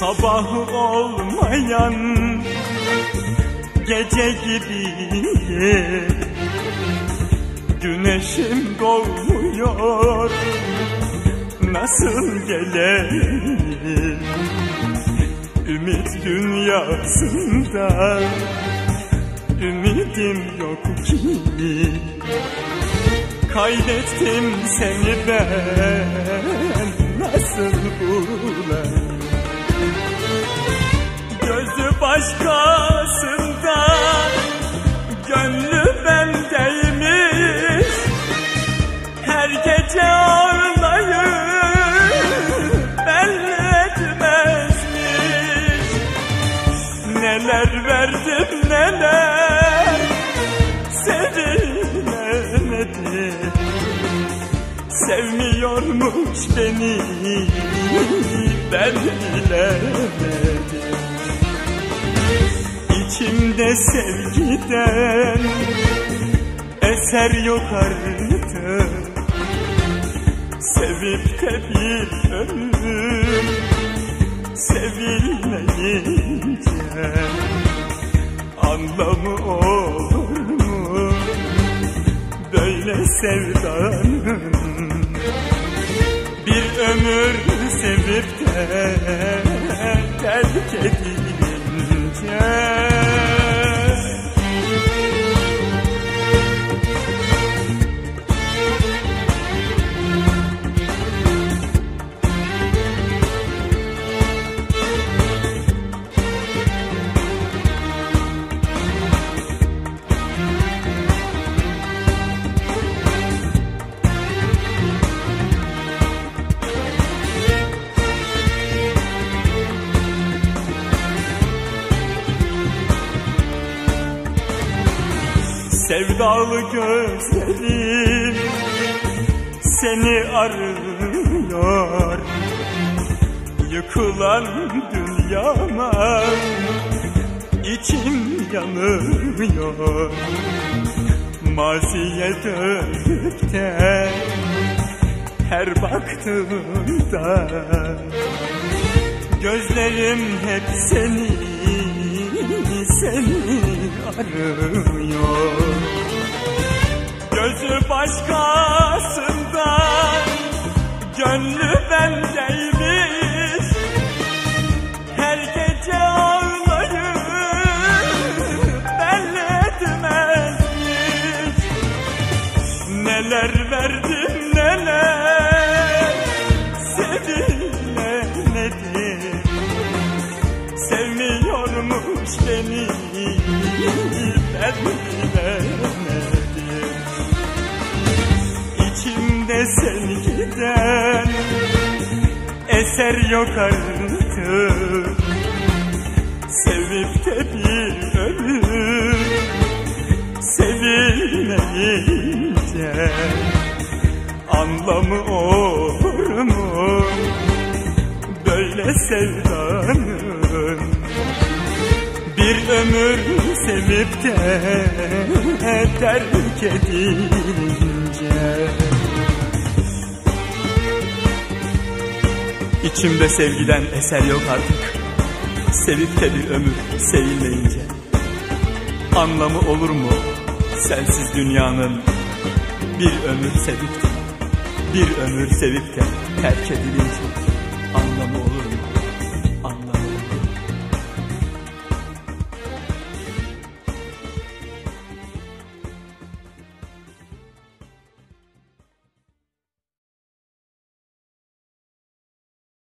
sabah olmayan gece gibiyim. Güneşim doğmuyor, nasıl geleyim? Ümit dünyasında ümidim yok ki. Kaybettim seni ben, nasıl bulayım? Gözü başkasında, gönlü bendeymiş. Her gece ağlayıp belli etmezmiş. Neler verdim neler, sevilemedim. Sevmiyormuş beni, ben bilemedim. İçimde sevgiden eser yok artık. Sevip de bir ömür sevilmeyince anlamı olur mu böyle sevdanın? Bir ömür sevip de terk edilince. Sevdalı gözlerim seni arıyor. Yıkılan dünyama içim yanıyor. Maziye dönüp de her baktığımda gözlerim hep seni arıyor. Gözü başkasında, gönlü bendeymiş. Her gece ağlayıp belli etmezmiş. Neler verdim neler, sevilemedim. Sevmiyormuş beni, ben bilemedim. İçimde sevgiden eser yok artık. Sevip de bir ömür sevilmeyince anlamı olur mu böyle sevdanın? Bir ömür sevip de terk edince. İçimde sevgiden eser yok artık. Sevip de bir ömür sevilmeyince anlamı olur mu sensiz dünyanın? Bir ömür sevip de, bir ömür sevip de terk edilince.